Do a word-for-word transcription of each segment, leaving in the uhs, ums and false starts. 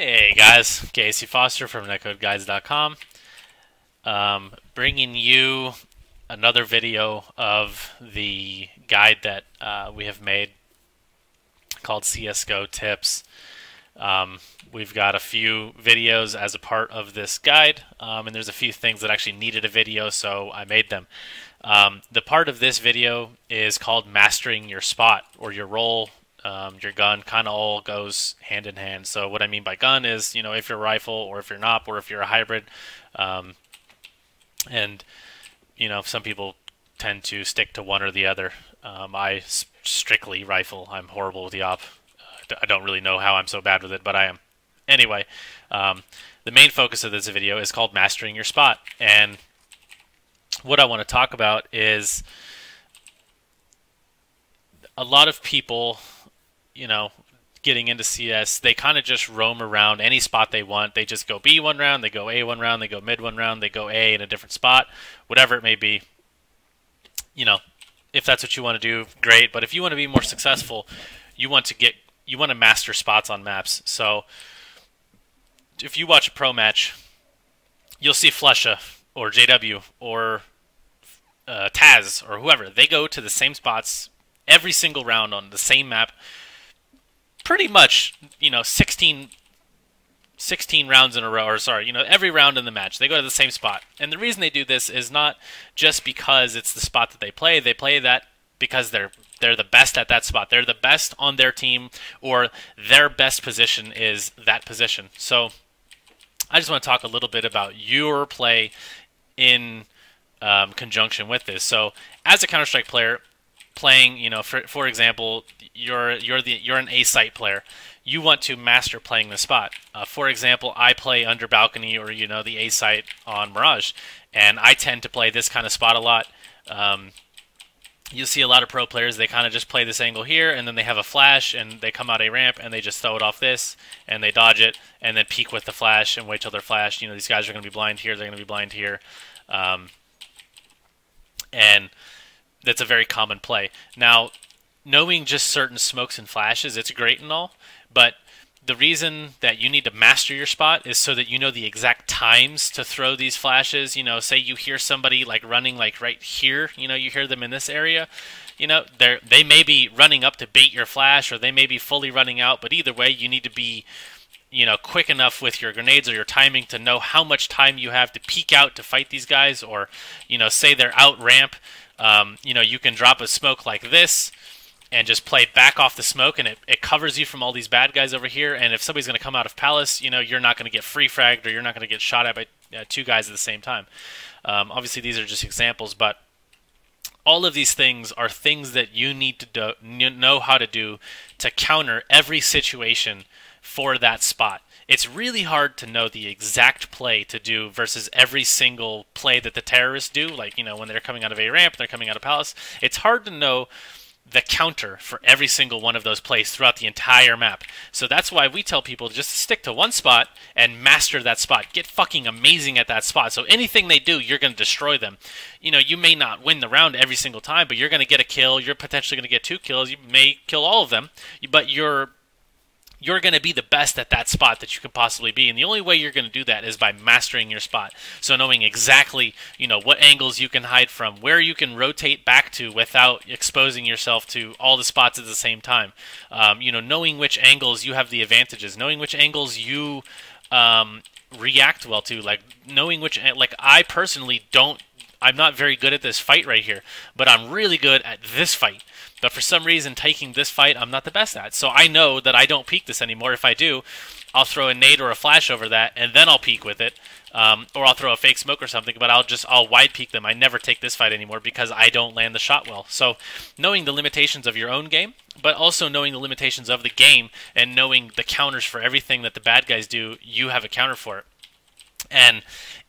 Hey guys, Casey Foster from NetCodeGuides dot com, um, bringing you another video of the guide that uh, we have made called C S G O Tips. Um, we've got a few videos as a part of this guide, um, and there's a few things that actually needed a video, so I made them. Um, the part of this video is called Mastering Your Spot or Your Role. Um, your gun kind of all goes hand in hand. So what I mean by gun is, you know, if you're rifle or if you're not, or if you're a hybrid, um, and you know, some people tend to stick to one or the other. Um, I strictly rifle. I'm horrible with the op. I don't really know how I'm so bad with it, but I am. Anyway, um, the main focus of this video is called Mastering Your Spot, and what I want to talk about is a lot of people, you know, getting into C S, they kind of just roam around any spot they want. They just go B one round, they go A one round, they go mid one round, they go A in a different spot, whatever it may be. You know, if that's what you want to do, great. But if you want to be more successful, you want to get, you want to master spots on maps. So if you watch a pro match, you'll see Flusha or J W or uh, Taz or whoever. They go to the same spots every single round on the same map. Pretty much, you know, sixteen rounds in a row, or sorry, you know, every round in the match, they go to the same spot. And the reason they do this is not just because it's the spot that they play. They play that because they're they're the best at that spot. They're the best on their team, or their best position is that position. So I just want to talk a little bit about your play in um, conjunction with this. So as a Counter-Strike player, playing, you know, for for example, you're you're the you're an A site player. You want to master playing the spot. Uh, for example, I play under balcony, or you know, the A site on Mirage, and I tend to play this kind of spot a lot. Um, you'll see a lot of pro players. They kind of just play this angle here, and then they have a flash, and they come out a ramp, and they just throw it off this, and they dodge it, and then peek with the flash, and wait till they're flashed. You know, these guys are going to be blind here. They're going to be blind here, um, and that's a very common play. Now, knowing just certain smokes and flashes, it's great and all, but the reason that you need to master your spot is so that you know the exact times to throw these flashes. You know, say you hear somebody like running like right here, you know, you hear them in this area, you know, they're, they may be running up to bait your flash, or they may be fully running out, but either way, you need to be, you know, quick enough with your grenades or your timing to know how much time you have to peek out to fight these guys, or, you know, say they're out ramp, Um, you know, you can drop a smoke like this and just play back off the smoke, and it, it covers you from all these bad guys over here. And if somebody's going to come out of Palace, you know, you're not going to get free fragged, or you're not going to get shot at by uh, two guys at the same time. Um, obviously, these are just examples, but all of these things are things that you need to do, know how to do to counter every situation for that spot. It's really hard to know the exact play to do versus every single play that the terrorists do. Like, you know, when they're coming out of a ramp, they're coming out of Palace. It's hard to know the counter for every single one of those plays throughout the entire map. So that's why we tell people just stick to one spot and master that spot. Get fucking amazing at that spot. So anything they do, you're going to destroy them. You know, you may not win the round every single time, but you're going to get a kill. You're potentially going to get two kills. You may kill all of them, but you're... you're going to be the best at that spot that you could possibly be. And the only way you're going to do that is by mastering your spot. So knowing exactly, you know, what angles you can hide from, where you can rotate back to without exposing yourself to all the spots at the same time. Um, you know, knowing which angles you have the advantages, knowing which angles you um, react well to, like knowing which, like I personally don't, I'm not very good at this fight right here, but I'm really good at this fight. But for some reason, taking this fight, I'm not the best at. So I know that I don't peek this anymore. If I do, I'll throw a nade or a flash over that, and then I'll peek with it. Um, or I'll throw a fake smoke or something, but I'll just, I'll wide peek them. I never take this fight anymore because I don't land the shot well. So knowing the limitations of your own game, but also knowing the limitations of the game and knowing the counters for everything that the bad guys do, you have a counter for it. And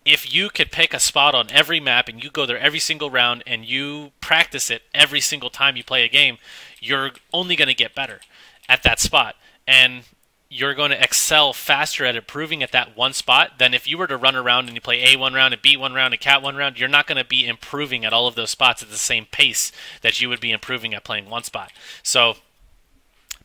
if you could pick a spot on every map and you go there every single round and you practice it every single time you play a game, you're only going to get better at that spot. And you're going to excel faster at improving at that one spot than if you were to run around and you play A one round and B one round and Cat one round. You're not going to be improving at all of those spots at the same pace that you would be improving at playing one spot. So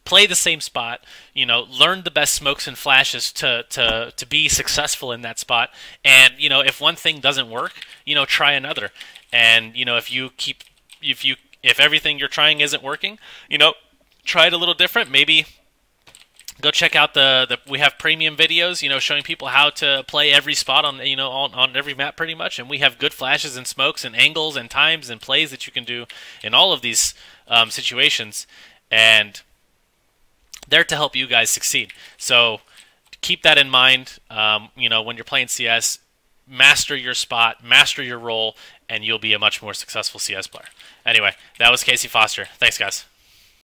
play the same spot, you know, learn the best smokes and flashes to, to, to be successful in that spot. And, you know, if one thing doesn't work, you know, try another. And, you know, if you keep, if you, if everything you're trying isn't working, you know, try it a little different. Maybe go check out the, the, we have premium videos, you know, showing people how to play every spot on, you know, on, on every map pretty much. And we have good flashes and smokes and angles and times and plays that you can do in all of these um, situations. And they're to help you guys succeed. So keep that in mind, um, you know, when you're playing C S, master your spot, master your role, and you'll be a much more successful C S player. Anyway, that was Casey Foster. Thanks, guys.